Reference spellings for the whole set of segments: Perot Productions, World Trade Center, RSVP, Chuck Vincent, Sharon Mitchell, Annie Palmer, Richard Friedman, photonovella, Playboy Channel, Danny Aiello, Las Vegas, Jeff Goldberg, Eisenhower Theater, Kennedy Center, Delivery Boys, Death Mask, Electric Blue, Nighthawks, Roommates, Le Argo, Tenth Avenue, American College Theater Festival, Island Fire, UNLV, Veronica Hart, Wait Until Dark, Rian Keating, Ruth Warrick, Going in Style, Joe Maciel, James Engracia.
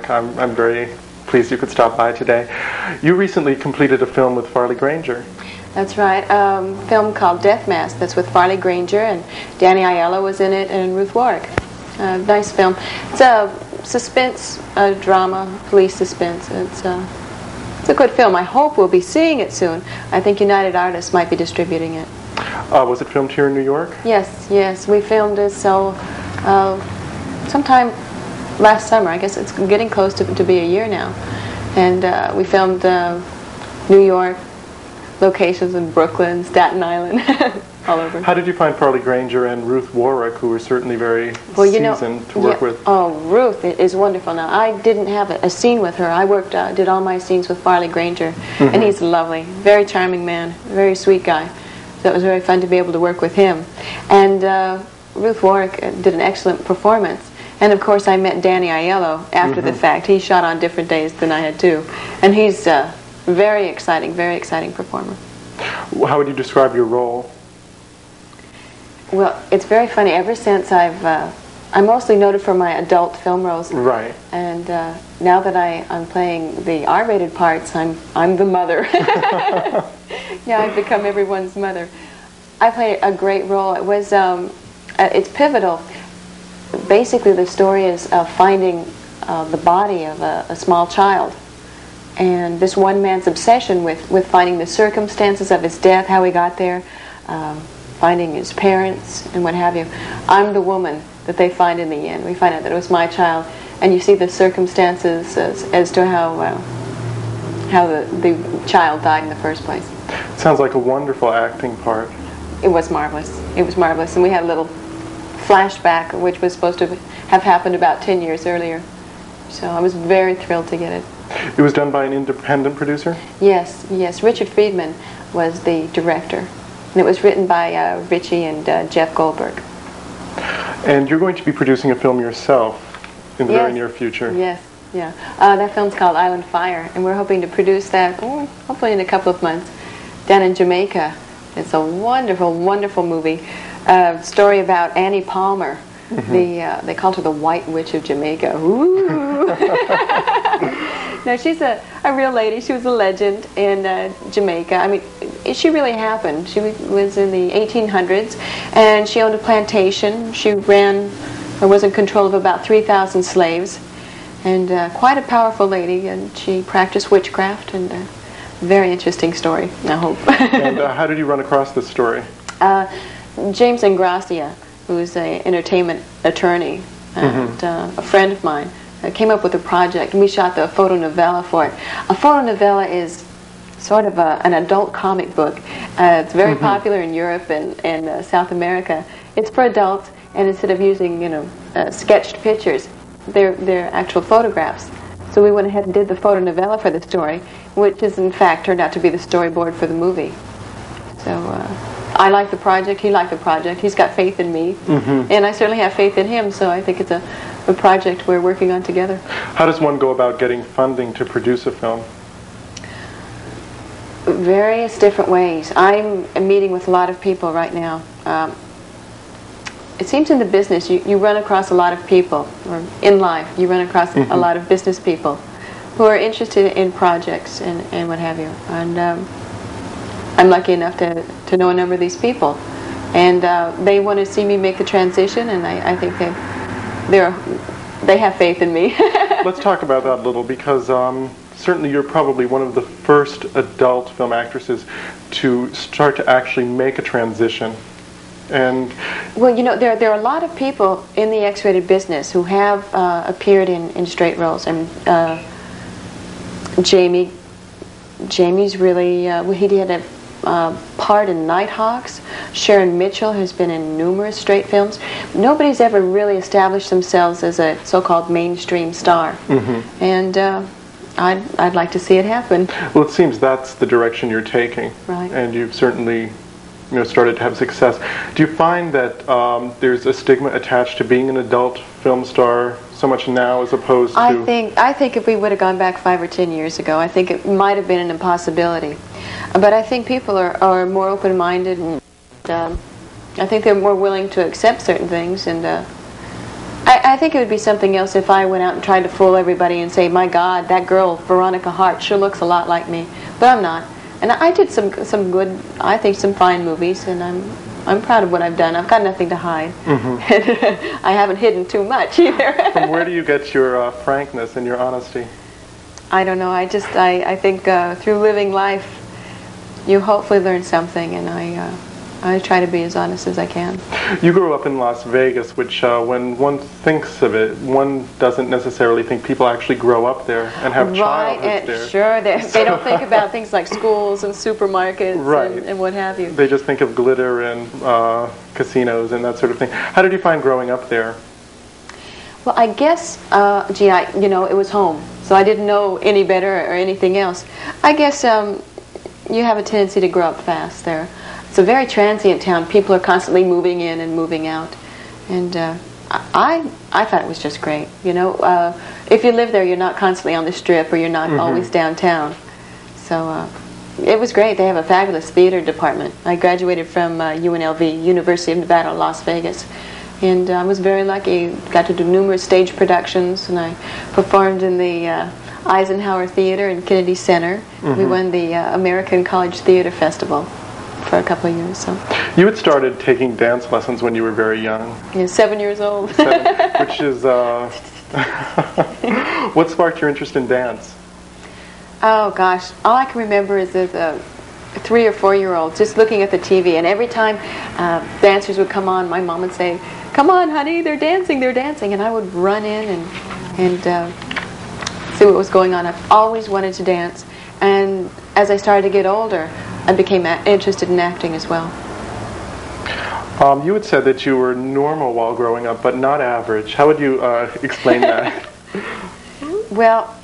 I'm very pleased you could stop by today. You recently completed a film with Farley Granger. That's right. A film called Death Mask. That's with Farley Granger, and Danny Aiello was in it, and Ruth Warrick. Nice film. It's a suspense drama, police suspense. It's a good film. I hope we'll be seeing it soon. I think United Artists might be distributing it. Was it filmed here in New York? Yes, yes. We filmed it sometime last summer. I guess it's getting close to be a year now. And we filmed New York, locations in Brooklyn, Staten Island, all over. How did you find Farley Granger and Ruth Warrick, who were certainly very seasoned to work with? Oh, Ruth is wonderful. Now, I didn't have a scene with her. I did all my scenes with Farley Granger, and he's lovely, very charming man, very sweet guy. So it was very fun to be able to work with him. And Ruth Warrick did an excellent performance. And of course, I met Danny Aiello after the fact. He shot on different days than I had too, and he's a very exciting performer. How would you describe your role? Well, it's very funny. Ever since I'm mostly noted for my adult film roles, right? And now that I'm playing the R-rated parts, I'm the mother. Yeah, I've become everyone's mother. I played a great role. It was it's pivotal. Basically, the story is of finding the body of a small child, and this one man's obsession with finding the circumstances of his death, how he got there, finding his parents, and what have you. I'm the woman that they find in the end. We find out that it was my child, and you see the circumstances as to how the child died in the first place. It sounds like a wonderful acting part. It was marvelous. It was marvelous, and we had a little flashback, which was supposed to have happened about 10 years earlier. So I was very thrilled to get it. It was done by an independent producer? Yes, yes. Richard Friedman was the director. And it was written by Richie and Jeff Goldberg. And you're going to be producing a film yourself in the very near future. Yes, yeah. That film's called Island Fire, and we're hoping to produce that hopefully in a couple of months down in Jamaica. It's a wonderful, wonderful movie. Story about Annie Palmer. They called her the White Witch of Jamaica. Ooh. No, she's a real lady. She was a legend in Jamaica. I mean, she really happened. She was in the 1800s, and she owned a plantation. She was in control of about 3,000 slaves, and quite a powerful lady, and she practiced witchcraft, and very interesting story, I hope. And how did you run across this story? James Engracia, who's an entertainment attorney and a friend of mine, came up with a project, and we shot the photonovella for it. A photonovella is sort of an adult comic book. It's very popular in Europe and South America. It's for adults, and instead of using sketched pictures, they're actual photographs. So we went ahead and did the photonovella for the story, which is in fact turned out to be the storyboard for the movie. So I like the project, he liked the project, he's got faith in me, and I certainly have faith in him, so I think it's a project we're working on together. How does one go about getting funding to produce a film? Various different ways. I'm meeting with a lot of people right now. It seems in the business you run across a lot of people, or in life you run across a lot of business people who are interested in projects and what have you. And I'm lucky enough to know a number of these people, and they want to see me make the transition, and I think they have faith in me. Let's talk about that a little, because certainly you're probably one of the first adult film actresses to start to actually make a transition. And well, there are a lot of people in the X-rated business who have appeared in straight roles. And Jamie's really he had a part in Nighthawks. Sharon Mitchell has been in numerous straight films. Nobody's ever really established themselves as a so-called mainstream star, and I'd like to see it happen. Well, it seems that's the direction you're taking, right? And you've certainly started to have success. Do you find that there's a stigma attached to being an adult film star so much now as opposed to... I think if we would have gone back 5 or 10 years ago, I think it might have been an impossibility. But I think people are more open-minded, and I think they're more willing to accept certain things, and I think it would be something else if I went out and tried to fool everybody and say, my God, that girl, Veronica Hart, sure looks a lot like me. But I'm not. And I did some good, I think, some fine movies, and I'm proud of what I've done. I've got nothing to hide. Mm-hmm. I haven't hidden too much either. From where do you get your frankness and your honesty? I don't know. I think through living life, you hopefully learn something, and I try to be as honest as I can. You grew up in Las Vegas, which when one thinks of it, one doesn't necessarily think people actually grow up there and have childhoods there. Sure, they don't think about things like schools and supermarkets and what have you. They just think of glitter and casinos and that sort of thing. How did you find growing up there? Well, I guess, you know, it was home, so I didn't know any better or anything else. I guess you have a tendency to grow up fast there. It's a very transient town. People are constantly moving in and moving out, and I thought it was just great. You know, if you live there, you're not constantly on the strip, or you're not always downtown. So it was great. They have a fabulous theater department. I graduated from UNLV, University of Nevada, Las Vegas, and I was very lucky. Got to do numerous stage productions, and I performed in the Eisenhower Theater and Kennedy Center. We won the American College Theater Festival for a couple of years. So you had started taking dance lessons when you were very young. Yeah, 7 years old. Which is what sparked your interest in dance? Oh gosh, all I can remember is as a 3 or 4 year old just looking at the TV, and every time dancers would come on, my mom would say, "Come on, honey, they're dancing," and I would run in and see what was going on. I've always wanted to dance, and as I started to get older, I became interested in acting as well. You had said that you were normal while growing up, but not average. How would you explain that? Well,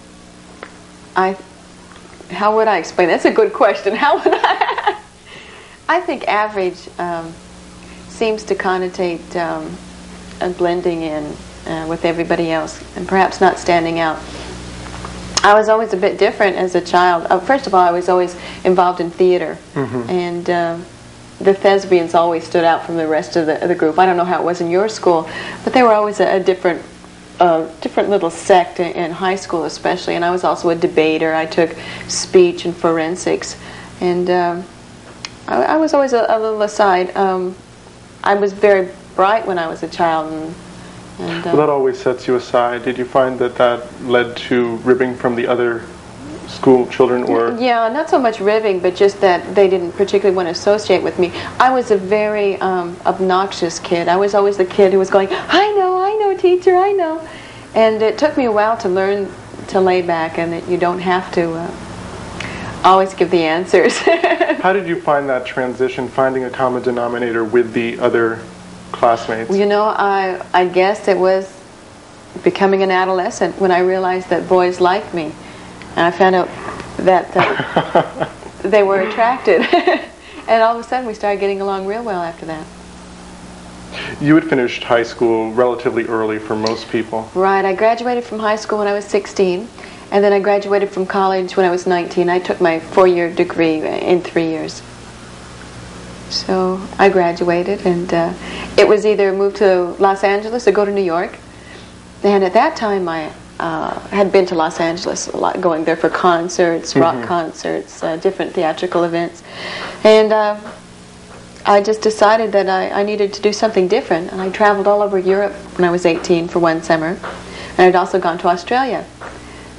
how would I explain? That's a good question. How would I? I think average seems to connotate a blending in with everybody else, and perhaps not standing out. I was always a bit different as a child. First of all, I was always involved in theater, and the thespians always stood out from the rest of the group. I don't know how it was in your school, but they were always a different, different little sect in high school, especially. And I was also a debater. I took speech and forensics, and I was always a little aside. I was very bright when I was a child. Well, that always sets you aside. Did you find that that led to ribbing from the other school children? Or yeah, not so much ribbing, but just that they didn't particularly want to associate with me. I was a very obnoxious kid. I was always the kid who was going, I know, teacher, I know." And it took me a while to learn to lay back and that you don't have to always give the answers. How did you find that transition, finding a common denominator with the other classmates? Well, you know, I guess it was becoming an adolescent when I realized that boys liked me, and I found out that they were attracted, and all of a sudden we started getting along real well after that. You had finished high school relatively early for most people. Right, I graduated from high school when I was 16, and then I graduated from college when I was 19. I took my four-year degree in 3 years. So I graduated, and it was either move to Los Angeles or go to New York. And at that time, I had been to Los Angeles a lot, going there for concerts, rock concerts, different theatrical events. And I just decided that I needed to do something different. And I traveled all over Europe when I was 18 for one summer. And I'd also gone to Australia.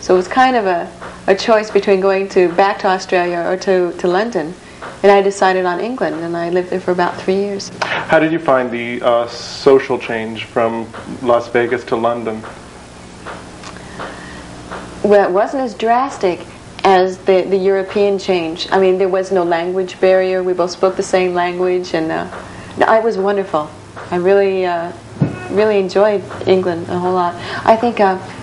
So it was kind of a choice between going back to Australia or to London. And I decided on England, and I lived there for about 3 years. How did you find the social change from Las Vegas to London? Well, it wasn't as drastic as the European change. I mean, there was no language barrier. We both spoke the same language, and it was wonderful. I really, really enjoyed England a whole lot. I think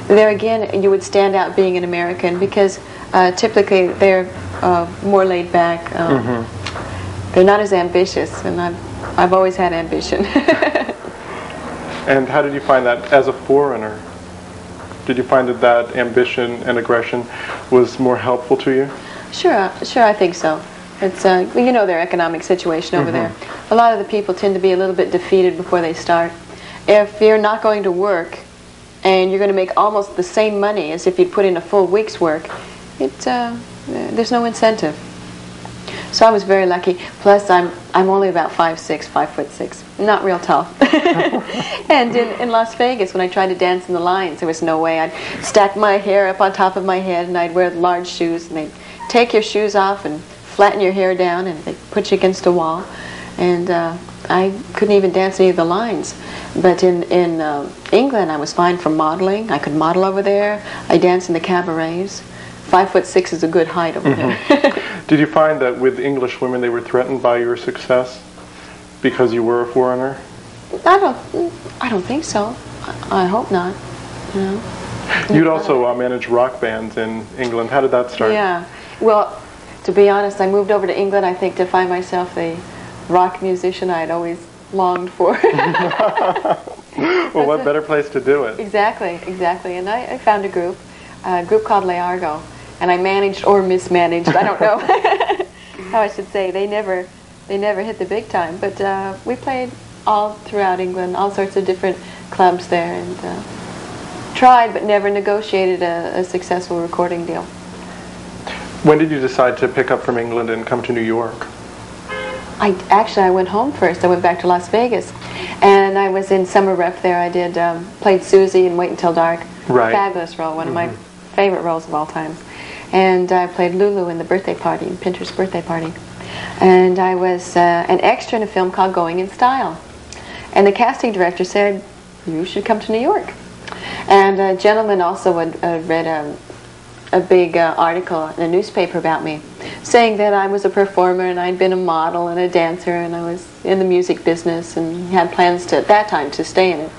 there again, you would stand out being an American, because typically they're more laid back. They're not as ambitious, and I've always had ambition. And how did you find that as a foreigner? Did you find that ambition and aggression was more helpful to you? Sure, I think so. It's you know, their economic situation over there. A lot of the people tend to be a little bit defeated before they start. if you're not going to work and you're going to make almost the same money as if you'd put in a full week's work, there's no incentive. So I was very lucky. Plus, I'm only about 5'6", 5'6", not real tall. And in Las Vegas, when I tried to dance in the lines, there was no way. I'd stack my hair up on top of my head, and I'd wear large shoes, and they'd take your shoes off and flatten your hair down, and they'd put you against a wall. And I couldn't even dance any of the lines. But in England, I was fine for modeling. I could model over there. I danced in the cabarets. 5'6" is a good height over there. Did you find that with English women they were threatened by your success because you were a foreigner? I don't think so. I hope not. You know? You'd also manage rock bands in England. How did that start? Yeah. Well, to be honest, I moved over to England, I think, to find myself the rock musician I'd always longed for. Well, what better place to do it? Exactly, exactly. And I found a group called Le Argo. And I managed or mismanaged, I don't know how I should say. They never hit the big time, but we played all throughout England, all sorts of different clubs there, and tried but never negotiated a successful recording deal. When did you decide to pick up from England and come to New York? I went home first. I went back to Las Vegas, and I was in summer rep there. I did played Susie in Wait Until Dark. Right. Fabulous role, one of my favorite roles of all time. And I played Lulu in the birthday party, in Pinter's birthday party. And I was an extra in a film called Going in Style. And the casting director said, you should come to New York. And a gentleman also had read a big article in a newspaper about me, saying that I was a performer and I'd been a model and a dancer and I was in the music business and had plans to, at that time, to stay in it.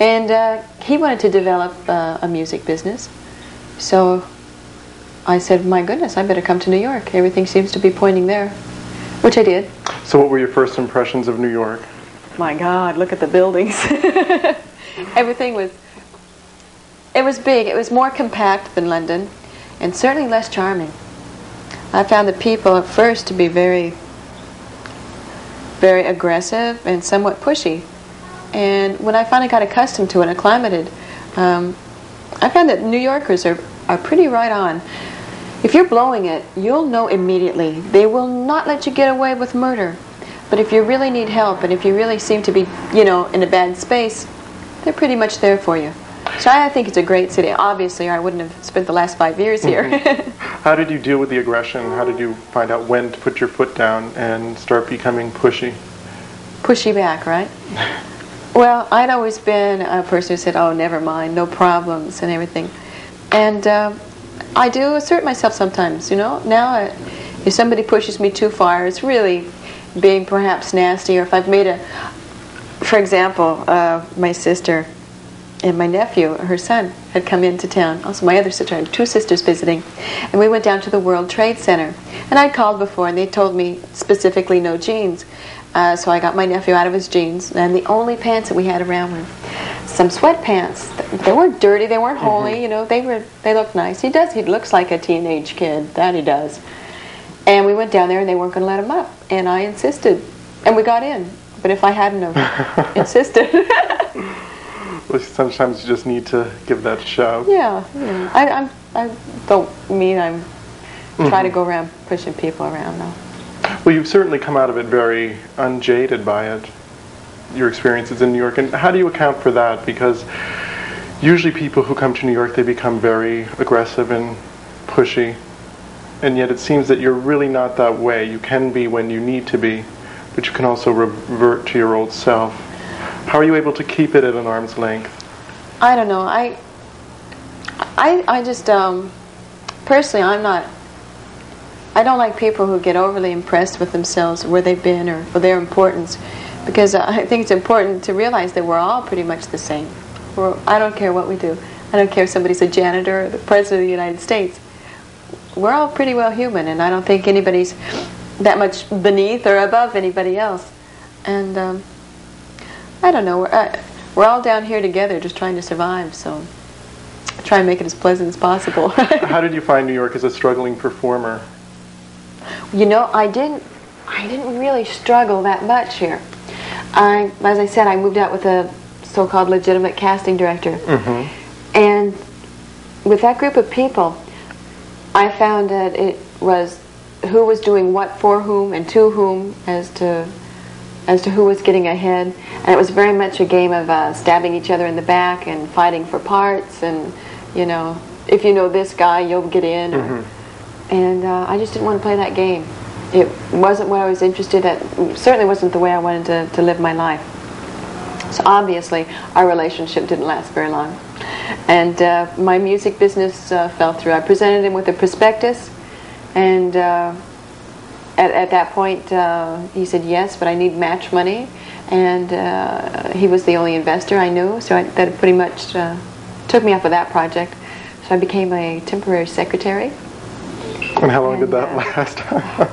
And he wanted to develop a music business. So I said, my goodness, I better come to New York. Everything seems to be pointing there, which I did. So what were your first impressions of New York? My God, look at the buildings. Everything was, it was big. It was more compact than London, and certainly less charming. I found the people at first to be very, very aggressive and somewhat pushy. And when I finally got accustomed to it, acclimated, I found that New Yorkers are pretty right on. If you're blowing it, you'll know immediately. They will not let you get away with murder. But if you really need help, and if you really seem to be, you know, in a bad space, they're pretty much there for you. So I think it's a great city. Obviously, I wouldn't have spent the last 5 years here. How did you deal with the aggression? How did you find out when to put your foot down and start becoming pushy? Pushy back, right? Well, I'd always been a person who said, oh, never mind, no problems and everything. And I do assert myself sometimes, you know. Now, if somebody pushes me too far, it's really being perhaps nasty. Or if I've made for example, my sister and my nephew, her son, had come into town. Also, my other sister, I had two sisters visiting. And we went down to the World Trade Center. And I'd called before, and they told me specifically no jeans. So I got my nephew out of his jeans, and the only pants that we had around were some sweatpants. They weren't dirty, they weren't holy, you know, they looked nice. He looks like a teenage kid, that he does. And we went down there, and they weren't going to let him up, and I insisted. And we got in, but if I hadn't have insisted. Well, sometimes you just need to give that shove. Yeah, yeah. I don't mean I'm trying to go around pushing people around, though. Well, you've certainly come out of it very unjaded by it, your experiences in New York. And how do you account for that? Because usually people who come to New York, they become very aggressive and pushy. And yet it seems that you're really not that way. You can be when you need to be, but you can also revert to your old self. How are you able to keep it at an arm's length? I don't know. I just, personally, I'm not... I don't like people who get overly impressed with themselves, where they've been, or for their importance, because I think it's important to realize that we're all pretty much the same. I don't care what we do. I don't care if somebody's a janitor or the President of the United States. We're all pretty well human, and I don't think anybody's that much beneath or above anybody else. And I don't know. We're all down here together just trying to survive, so try and make it as pleasant as possible. How did you find New York as a struggling performer? You know, I didn't really struggle that much here. As I said, I moved out with a so-called legitimate casting director. Mm-hmm. And with that group of people, I found that it was who was doing what for whom and to whom as to who was getting ahead. And it was very much a game of stabbing each other in the back and fighting for parts and, you know, if you know this guy, you'll get in. Or, mm-hmm. And I just didn't want to play that game. It wasn't what I was interested at. It certainly wasn't the way I wanted to live my life. So obviously, our relationship didn't last very long. And my music business fell through. I presented him with a prospectus, and at that point, he said yes, but I need match money. And he was the only investor I knew, so that pretty much took me off of that project. So I became a temporary secretary. And how long did that last? I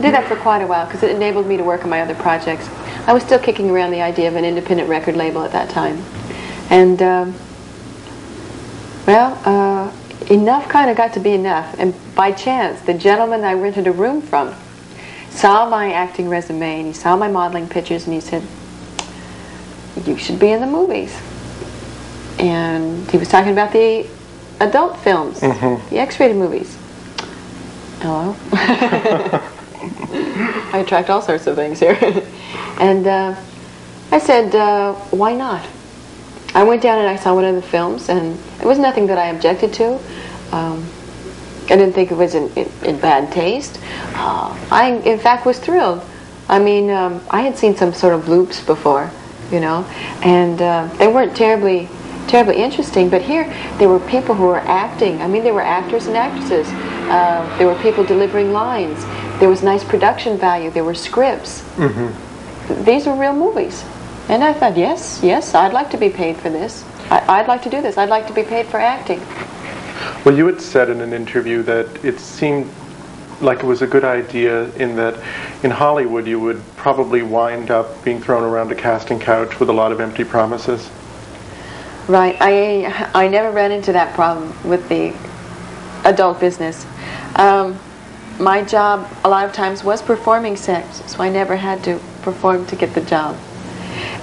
did that for quite a while because it enabled me to work on my other projects. I was still kicking around the idea of an independent record label at that time. And, enough kind of got to be enough. And by chance, the gentleman I rented a room from saw my acting resume and he saw my modeling pictures and he said, "You should be in the movies." And he was talking about the adult films, the X-rated movies. Hello? I attract all sorts of things here. And I said, why not? I went down and I saw one of the films, and it was nothing that I objected to. I didn't think it was in bad taste. I, in fact, was thrilled. I mean, I had seen some sort of loops before, you know, and they weren't terribly interesting, but here there were people who were acting. I mean, there were actors and actresses. There were people delivering lines. There was nice production value. There were scripts. Mm-hmm. These were real movies. And I thought, yes, I'd like to be paid for this. I'd like to do this. I'd like to be paid for acting. Well, you had said in an interview that it seemed like it was a good idea in that in Hollywood you would probably wind up being thrown around a casting couch with a lot of empty promises. Right. I never ran into that problem with the adult business. My job a lot of times was performing sex, so I never had to perform to get the job.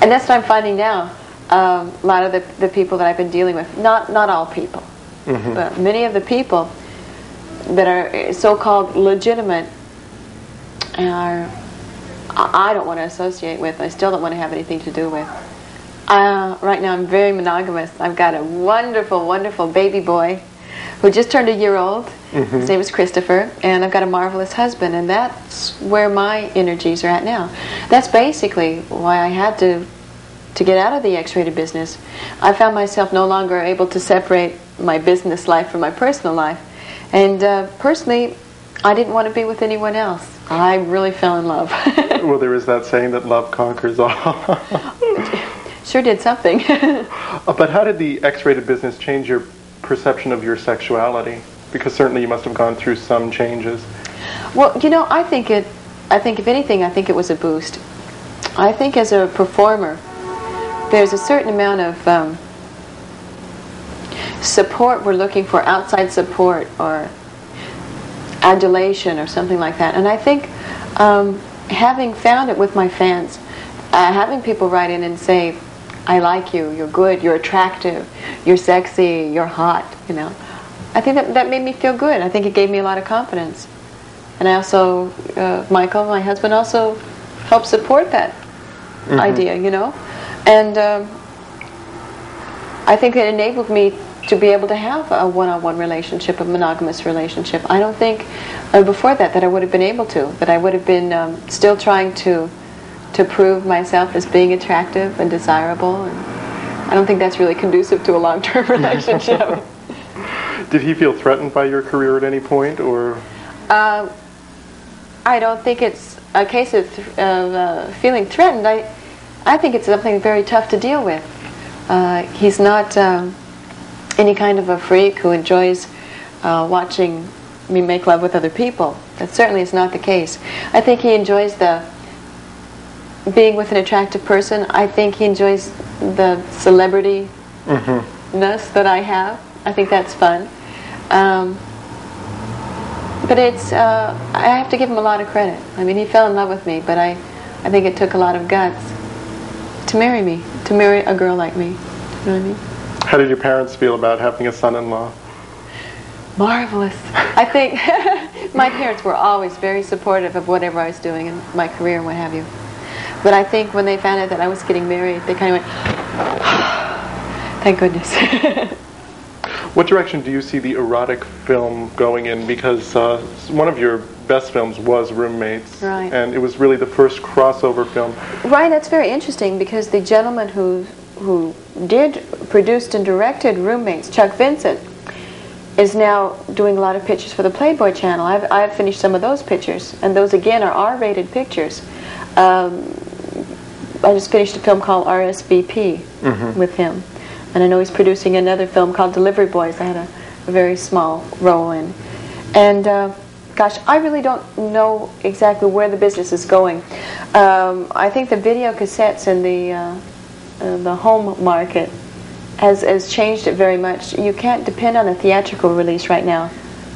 And that's what I'm finding now. A lot of the people that I've been dealing with, not all people, mm-hmm. but many of the people that are so-called legitimate are I don't want to associate with. I still don't want to have anything to do with. Right now I'm very monogamous. I've got a wonderful, wonderful baby boy who just turned a year old. Mm-hmm. His name is Christopher, and I've got a marvelous husband, and that's where my energies are at now. That's basically why I had to get out of the X-rated business. I found myself no longer able to separate my business life from my personal life, and personally, I didn't want to be with anyone else. I really fell in love. Well, there is that saying that love conquers all. Sure did something. But how did the X-rated business change your perception of your sexuality? Because certainly you must have gone through some changes. Well, you know, I think if anything, I think it was a boost. I think as a performer, there's a certain amount of support we're looking for, outside support or adulation or something like that. And I think having found it with my fans, having people write in and say, "I like you, you're good, you're attractive, you're sexy, you're hot," you know. I think that made me feel good. I think it gave me a lot of confidence. And I also, Michael, my husband, also helped support that mm-hmm. idea, you know. And I think it enabled me to be able to have a one-on-one relationship, a monogamous relationship. I don't think before that I would have been able to, that I would have been still trying to prove myself as being attractive and desirable. And I don't think that's really conducive to a long-term relationship. Did he feel threatened by your career at any point, or? I don't think it's a case of feeling threatened. I think it's something very tough to deal with. He's not any kind of a freak who enjoys watching me make love with other people. That certainly is not the case. I think he enjoys the being with an attractive person. I think he enjoys the celebrity-ness mm-hmm. that I have. I think that's fun. But it's, I have to give him a lot of credit. I mean, he fell in love with me, but I think it took a lot of guts to marry me. to marry a girl like me. You know what I mean? How did your parents feel about having a son-in-law? Marvelous. I think my parents were always very supportive of whatever I was doing in my career and what have you. But I think when they found out that I was getting married, they kind of went, oh, thank goodness. What direction do you see the erotic film going in? Because one of your best films was Roommates, right, and it was really the first crossover film. Right, that's very interesting, because the gentleman who did, produced and directed Roommates, Chuck Vincent, is now doing a lot of pictures for the Playboy Channel. I've finished some of those pictures, and those again are R-rated pictures. I just finished a film called RSVP with him. And I know he's producing another film called Delivery Boys. I had a very small role in. And gosh, I really don't know exactly where the business is going. I think the video cassettes and the home market has changed it very much. You can't depend on a theatrical release right now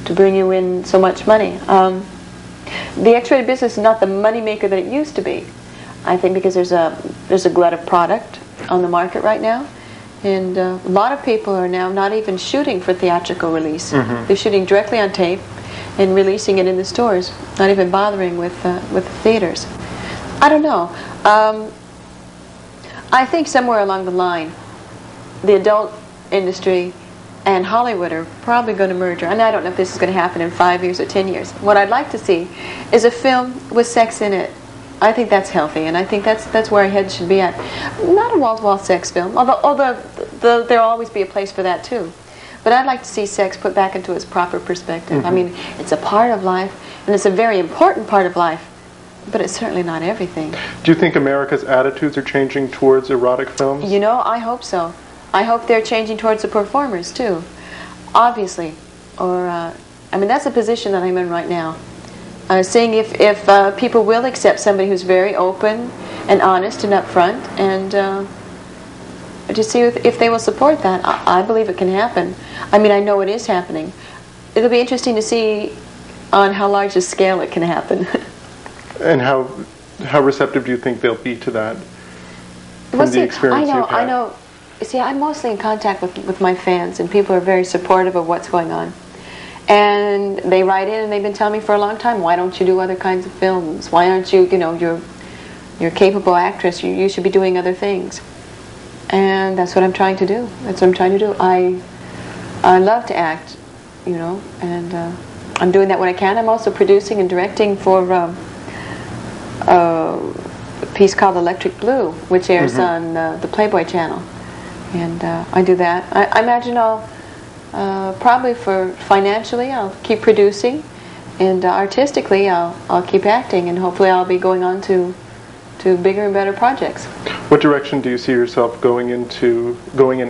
to bring you in so much money. The X-rated business is not the money maker that it used to be. I think because there's a glut of product on the market right now. And a lot of people are now not even shooting for theatrical release. They're shooting directly on tape and releasing it in the stores, not even bothering with the theaters. I don't know. I think somewhere along the line, the adult industry and Hollywood are probably going to merge. And I don't know if this is going to happen in 5 years or 10 years. What I'd like to see is a film with sex in it. I think that's healthy, and I think that's where our head should be at. Not a wall-to-wall sex film, although there'll always be a place for that too. But I'd like to see sex put back into its proper perspective. I mean, it's a part of life, and it's a very important part of life, but it's certainly not everything. Do you think America's attitudes are changing towards erotic films? You know, I hope so. I hope they're changing towards the performers too, obviously. Or, I mean, that's the position that I'm in right now. Seeing if people will accept somebody who's very open and honest and upfront, and to see if they will support that. I believe it can happen. I mean, I know it is happening. It'll be interesting to see on how large a scale it can happen. And how receptive do you think they'll be to that from the experience you've had? I know. See, I'm mostly in contact with my fans, and people are very supportive of what's going on. And they write in, and they've been telling me for a long time, why don't you do other kinds of films? Why aren't you, you know, you're a capable actress. You should be doing other things. And that's what I'm trying to do. That's what I'm trying to do. I love to act, you know, and I'm doing that when I can. I'm also producing and directing for a piece called Electric Blue, which airs on the Playboy Channel. And I do that. I imagine I'll... probably for financially, I'll keep producing, and artistically, I'll keep acting, and hopefully, I'll be going on to bigger and better projects. What direction do you see yourself going in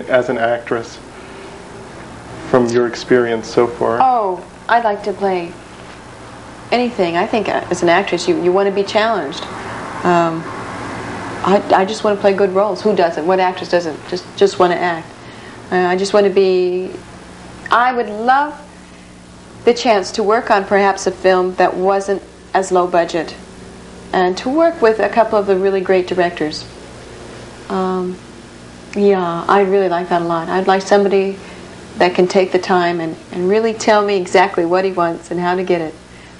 as an actress from your experience so far? Oh, I'd like to play anything. I think as an actress, you want to be challenged. I just want to play good roles. Who doesn't? What actress doesn't just want to act? I just want to be. I would love the chance to work on perhaps a film that wasn't as low budget, and to work with a couple of the really great directors. Yeah, I really like that a lot. I'd like somebody that can take the time and really tell me exactly what he wants and how to get it,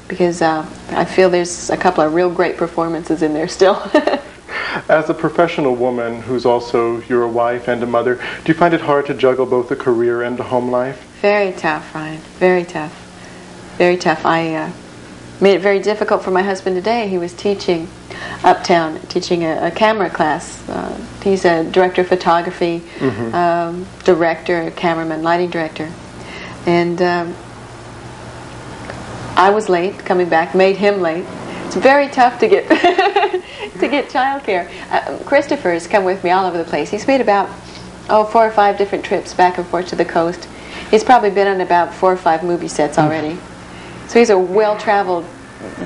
because I feel there's a couple of real great performances in there still. As a professional woman who's also your wife and a mother, do you find it hard to juggle both a career and a home life? Very tough, Rian. Very tough. Very tough. I made it very difficult for my husband today. He was teaching uptown, teaching a camera class. He's a director of photography, director, cameraman, lighting director. And I was late coming back, made him late. It's very tough to get childcare. Christopher has come with me all over the place. He's made about 4 or 5 different trips back and forth to the coast. He's probably been on about 4 or 5 movie sets already. So he's a well-traveled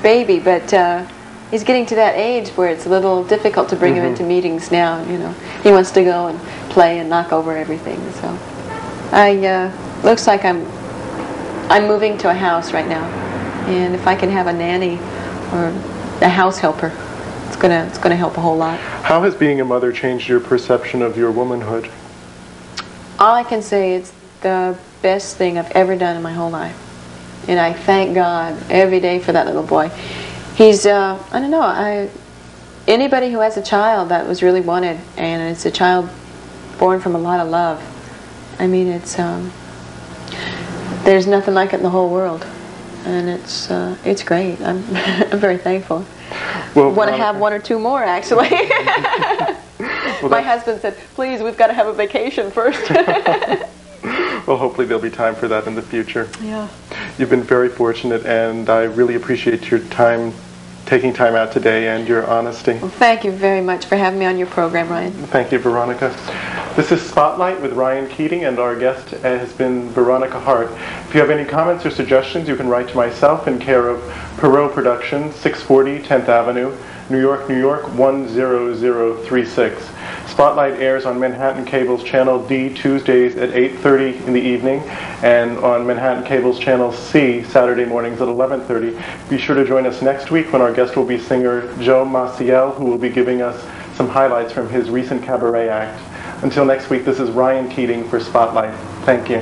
baby, but he's getting to that age where it's a little difficult to bring him into meetings now. You know, he wants to go and play and knock over everything. So, looks like I'm moving to a house right now, and if I can have a nanny or a house helper, it's gonna help a whole lot. How has being a mother changed your perception of your womanhood? All I can say, it's the best thing I've ever done in my whole life, and I thank God every day for that little boy. He's I don't know, anybody who has a child that was really wanted, and it's a child born from a lot of love. I mean, it's there's nothing like it in the whole world, and it's great. I'm very thankful. Well, want to have one or two more, actually. Well, my husband said, "Please, we've got to have a vacation first." Well, hopefully there'll be time for that in the future. Yeah. You've been very fortunate, and I really appreciate your time, taking time out today, and your honesty. Well, thank you very much for having me on your program, Ryan. Thank you, Veronica. This is Spotlight with Rian Keating, and our guest has been Veronica Hart. If you have any comments or suggestions, you can write to myself in care of Perot Productions, 640 10th Avenue, New York, New York, 10036. Spotlight airs on Manhattan Cable's Channel D Tuesdays at 8:30 in the evening, and on Manhattan Cable's Channel C Saturday mornings at 11:30. Be sure to join us next week when our guest will be singer Joe Maciel, who will be giving us some highlights from his recent cabaret act. Until next week, this is Rian Keating for Spotlight. Thank you.